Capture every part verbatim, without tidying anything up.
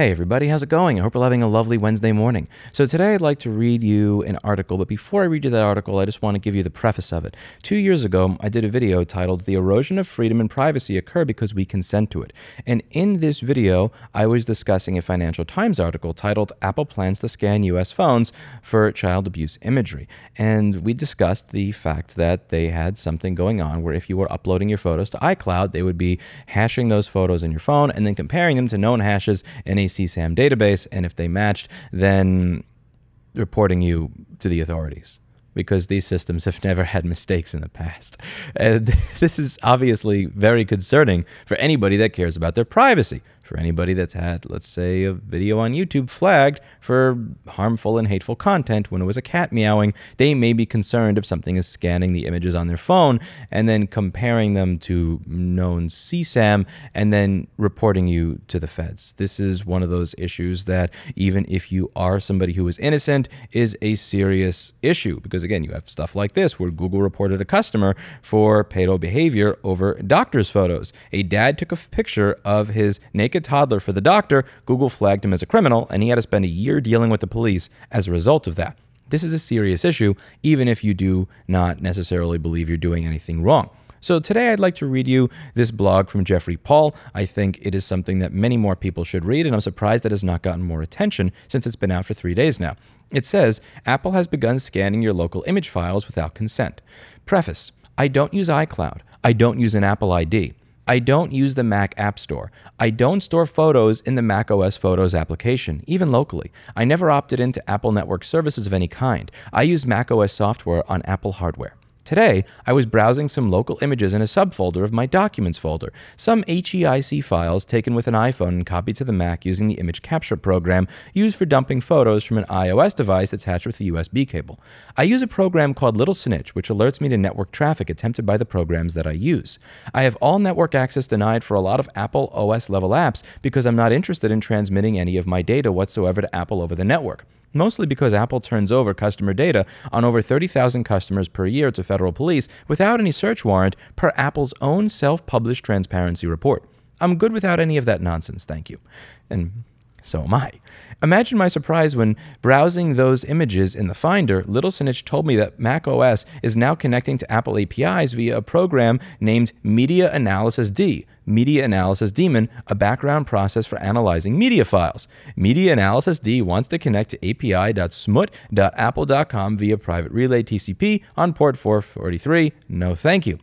Hey everybody, how's it going? I hope you're having a lovely Wednesday morning. So today I'd like to read you an article, but before I read you that article, I just want to give you the preface of it. Two years ago, I did a video titled, The Erosion of Freedom and Privacy Occur Because We Consent to It. And in this video, I was discussing a Financial Times article titled, Apple Plans to Scan U S Phones for Child Abuse Imagery. And we discussed the fact that they had something going on where if you were uploading your photos to iCloud, they would be hashing those photos in your phone and then comparing them to known hashes in a C SAM database, and if they matched, then reporting you to the authorities, because these systems have never had mistakes in the past. And this is obviously very concerning for anybody that cares about their privacy, for anybody that's had, let's say, a video on YouTube flagged for harmful and hateful content when it was a cat meowing. They may be concerned if something is scanning the images on their phone and then comparing them to known C SAM and then reporting you to the feds. This is one of those issues that even if you are somebody who is innocent is a serious issue, because again, you have stuff like this where Google reported a customer for pedo behavior over doctor's photos. A dad took a picture of his naked toddler for the doctor. Google flagged him as a criminal, and he had to spend a year dealing with the police as a result of that. This is a serious issue, even if you do not necessarily believe you're doing anything wrong. So today I'd like to read you this blog from Jeffrey Paul. I think it is something that many more people should read, and I'm surprised that it has not gotten more attention since it's been out for three days now. It says, Apple has begun scanning your local image files without consent. Preface, I don't use iCloud. I don't use an Apple I D. I don't use the Mac App Store. I don't store photos in the macOS Photos application, even locally. I never opted into Apple network services of any kind. I use macOS software on Apple hardware. Today, I was browsing some local images in a subfolder of my Documents folder, some H E I C files taken with an iPhone and copied to the Mac using the image capture program used for dumping photos from an iOS device attached with a U S B cable. I use a program called Little Snitch, which alerts me to network traffic attempted by the programs that I use. I have all network access denied for a lot of Apple O S level apps because I'm not interested in transmitting any of my data whatsoever to Apple over the network. Mostly because Apple turns over customer data on over thirty thousand customers per year to federal police without any search warrant per Apple's own self-published transparency report. I'm good without any of that nonsense, thank you. And so am I. Imagine my surprise when, browsing those images in the Finder, Little Snitch told me that macOS is now connecting to Apple A P Is via a program named Media Analysis D, Media Analysis Daemon, a background process for analyzing media files. Media Analysis D wants to connect to A P I dot smut dot apple dot com via private relay T C P on port four forty-three. No thank you.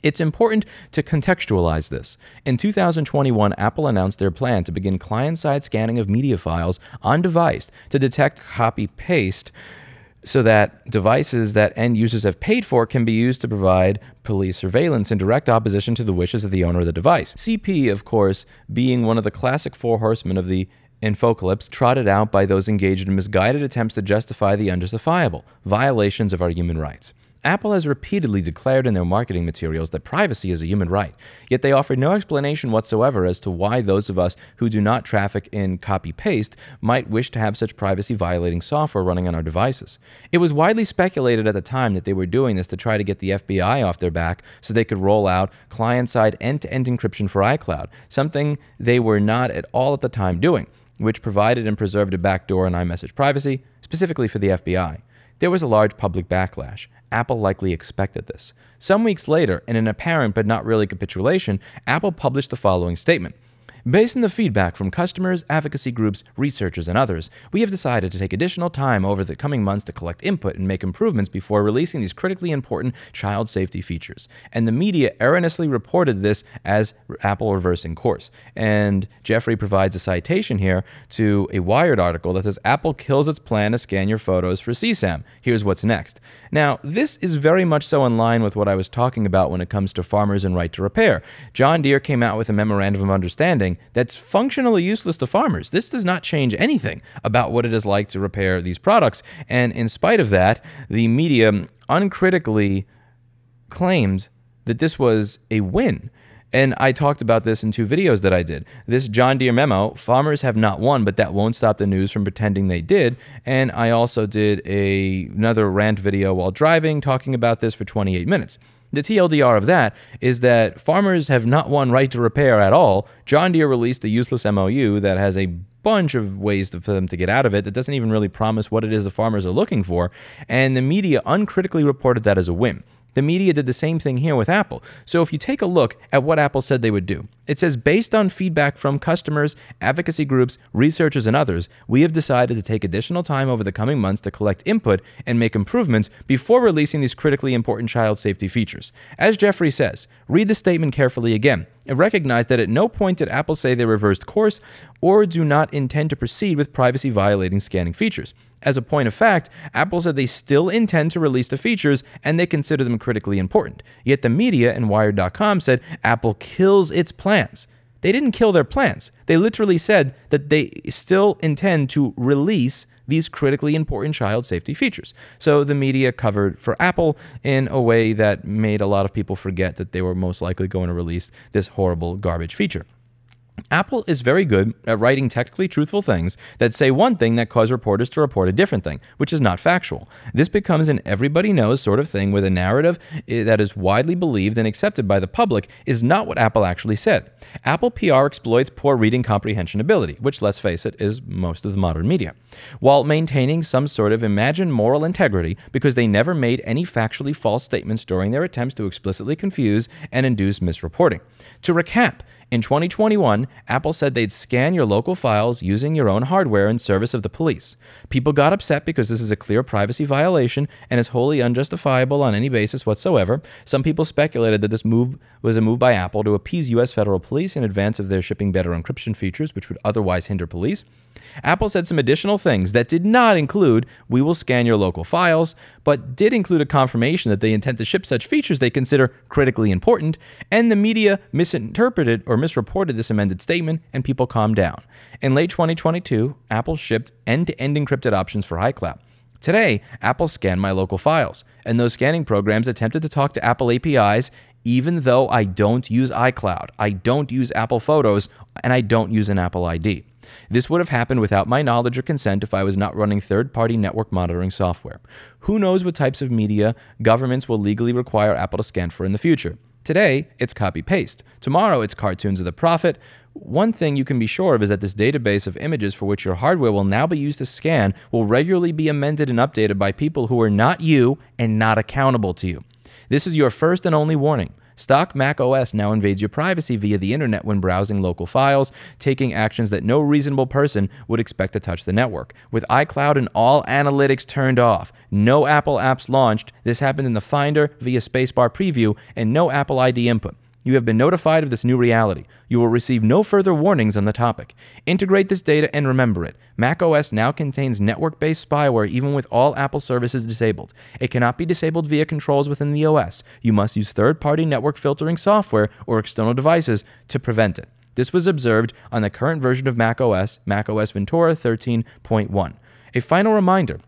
It's important to contextualize this. In two thousand twenty-one, Apple announced their plan to begin client-side scanning of media files on device to detect copy-paste so that devices that end users have paid for can be used to provide police surveillance in direct opposition to the wishes of the owner of the device. C P, of course, being one of the classic four horsemen of the infocalypse trotted out by those engaged in misguided attempts to justify the unjustifiable, violations of our human rights. Apple has repeatedly declared in their marketing materials that privacy is a human right, yet they offer no explanation whatsoever as to why those of us who do not traffic in copy-paste might wish to have such privacy-violating software running on our devices. It was widely speculated at the time that they were doing this to try to get the F B I off their back so they could roll out client-side end-to-end encryption for iCloud, something they were not at all at the time doing, which provided and preserved a backdoor in iMessage privacy, specifically for the F B I. There was a large public backlash. Apple likely expected this. Some weeks later, in an apparent but not really capitulation, Apple published the following statement. Based on the feedback from customers, advocacy groups, researchers, and others, we have decided to take additional time over the coming months to collect input and make improvements before releasing these critically important child safety features. And the media erroneously reported this as Apple reversing course. And Jeffrey provides a citation here to a Wired article that says, Apple kills its plan to scan your photos for C SAM. Here's what's next. Now, this is very much so in line with what I was talking about when it comes to farmers and right to repair. John Deere came out with a memorandum of understanding that's functionally useless to farmers. This does not change anything about what it is like to repair these products. And in spite of that, the media uncritically claimed that this was a win. And I talked about this in two videos that I did. This John Deere memo, farmers have not won, but that won't stop the news from pretending they did. And I also did a, another rant video while driving talking about this for twenty-eight minutes. The T L D R of that is that farmers have not won right to repair at all. John Deere released a useless M O U that has a bunch of ways to, for them to get out of it that doesn't even really promise what it is the farmers are looking for, and the media uncritically reported that as a win. The media did the same thing here with Apple. So if you take a look at what Apple said they would do, it says, based on feedback from customers, advocacy groups, researchers, and others, we have decided to take additional time over the coming months to collect input and make improvements before releasing these critically important child safety features. As Jeffrey says, read the statement carefully again. And recognize that at no point did Apple say they reversed course or do not intend to proceed with privacy-violating scanning features. As a point of fact, Apple said they still intend to release the features and they consider them critically important. Yet the media and Wired dot com said Apple kills its plans. They didn't kill their plans. They literally said that they still intend to release these critically important child safety features. So the media covered for Apple in a way that made a lot of people forget that they were most likely going to release this horrible garbage feature. Apple is very good at writing technically truthful things that say one thing that cause reporters to report a different thing, which is not factual. This becomes an everybody knows sort of thing where the narrative that is widely believed and accepted by the public is not what Apple actually said. Apple P R exploits poor reading comprehension ability, which, let's face it, is most of the modern media, while maintaining some sort of imagined moral integrity because they never made any factually false statements during their attempts to explicitly confuse and induce misreporting. To recap, in twenty twenty-one, Apple said they'd scan your local files using your own hardware in service of the police. People got upset because this is a clear privacy violation and is wholly unjustifiable on any basis whatsoever. Some people speculated that this move was a move by Apple to appease U S federal police in advance of their shipping better encryption features, which would otherwise hinder police. Apple said some additional things that did not include, we will scan your local files, but did include a confirmation that they intend to ship such features they consider critically important, and the media misinterpreted or misreported this amended statement, and people calmed down. In late twenty twenty-two, Apple shipped end-to-end encrypted options for iCloud. Today, Apple scanned my local files, and those scanning programs attempted to talk to Apple A P Is, even though I don't use iCloud, I don't use Apple Photos, and I don't use an Apple I D. This would have happened without my knowledge or consent if I was not running third-party network monitoring software. Who knows what types of media governments will legally require Apple to scan for in the future? Today, it's copy-paste. Tomorrow, it's cartoons of the prophet. One thing you can be sure of is that this database of images for which your hardware will now be used to scan will regularly be amended and updated by people who are not you and not accountable to you. This is your first and only warning. Stock macOS now invades your privacy via the internet when browsing local files, taking actions that no reasonable person would expect to touch the network. With iCloud and all analytics turned off, no Apple apps launched, this happened in the Finder via Spacebar Preview, and no Apple I D input. You have been notified of this new reality. You will receive no further warnings on the topic. Integrate this data and remember it. macOS now contains network-based spyware even with all Apple services disabled. It cannot be disabled via controls within the O S. You must use third-party network filtering software or external devices to prevent it. This was observed on the current version of macOS, macOS Ventura thirteen point one. A final reminder.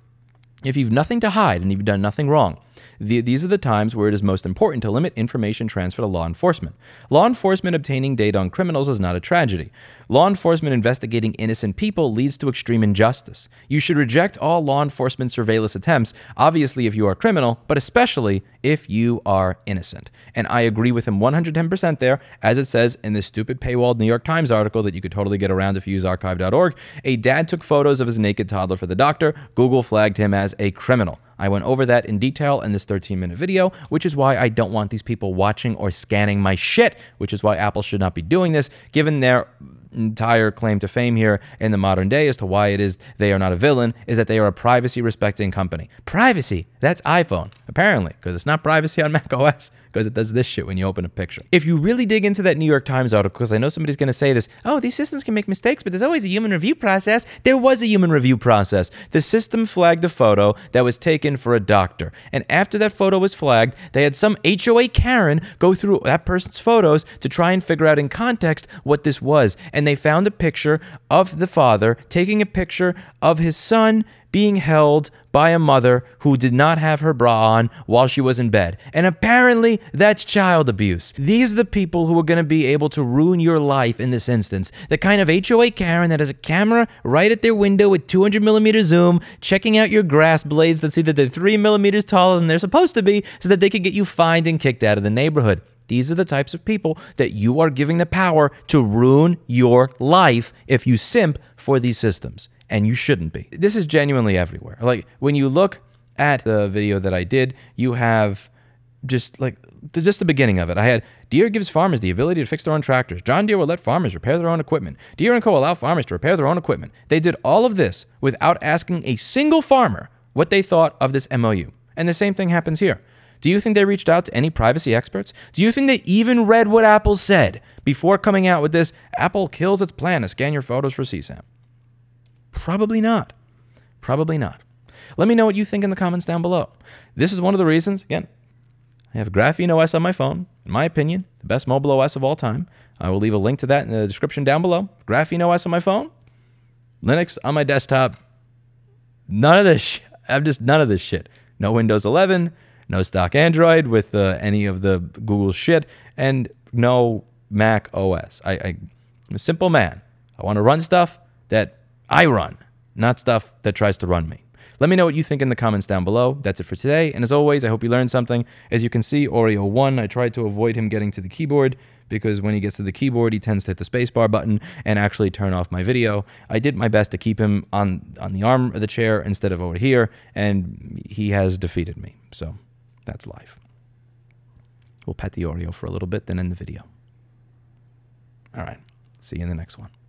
If you've nothing to hide and you've done nothing wrong, the, these are the times where it is most important to limit information transfer to law enforcement. Law enforcement obtaining data on criminals is not a tragedy. Law enforcement investigating innocent people leads to extreme injustice. You should reject all law enforcement surveillance attempts, obviously if you are a criminal, but especially if you are innocent. And I agree with him one hundred ten percent there, as it says in this stupid paywalled New York Times article that you could totally get around if you use archive dot org. A dad took photos of his naked toddler for the doctor. Google flagged him as a criminal. I went over that in detail in this thirteen minute video, which is why I don't want these people watching or scanning my shit, which is why Apple should not be doing this, given their entire claim to fame here in the modern day as to why it is they are not a villain, is that they are a privacy-respecting company. Privacy, that's iPhone, apparently, because it's not privacy on macOS, because it does this shit when you open a picture. If you really dig into that New York Times article, because I know somebody's going to say this, oh, these systems can make mistakes, but there's always a human review process. There was a human review process. The system flagged a photo that was taken for a doctor. And after that photo was flagged, they had some H O A Karen go through that person's photos to try and figure out in context what this was. And they found a picture of the father taking a picture of his son being held by a mother who did not have her bra on while she was in bed. And apparently, that's child abuse. These are the people who are going to be able to ruin your life in this instance. The kind of H O A Karen that has a camera right at their window with two hundred millimeter zoom, checking out your grass blades that see that they're three millimeters taller than they're supposed to be so that they could get you fined and kicked out of the neighborhood. These are the types of people that you are giving the power to ruin your life if you simp for these systems. And you shouldn't be. This is genuinely everywhere. Like, when you look at the video that I did, you have just, like, just the beginning of it. I had, Deere gives farmers the ability to fix their own tractors. John Deere will let farmers repair their own equipment. Deere and Co. allow farmers to repair their own equipment. They did all of this without asking a single farmer what they thought of this M O U. And the same thing happens here. Do you think they reached out to any privacy experts? Do you think they even read what Apple said before coming out with this, Apple kills its plan to scan your photos for C SAM? Probably not. Probably not. Let me know what you think in the comments down below. This is one of the reasons, again, I have GrapheneOS on my phone. In my opinion, the best mobile O S of all time. I will leave a link to that in the description down below. GrapheneOS on my phone, Linux on my desktop. None of this shit. I'm just none of this shit. No Windows eleven. No stock Android with uh, any of the Google shit, and no Mac O S. I, I, I'm a simple man. I want to run stuff that I run, not stuff that tries to run me. Let me know what you think in the comments down below. That's it for today, and as always, I hope you learned something. As you can see, Oreo one, I tried to avoid him getting to the keyboard, because when he gets to the keyboard, he tends to hit the spacebar button and actually turn off my video. I did my best to keep him on, on the arm of the chair instead of over here, and he has defeated me, so... that's life. We'll pet the Oreo for a little bit, then end the video. All right. See you in the next one.